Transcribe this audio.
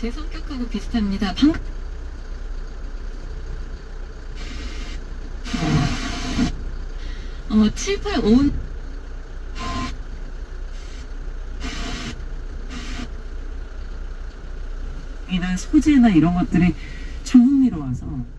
제 성격하고 비슷합니다. 방금 어, 7, 8, 5 이나 소재나 이런 것들이 참 흥미로워서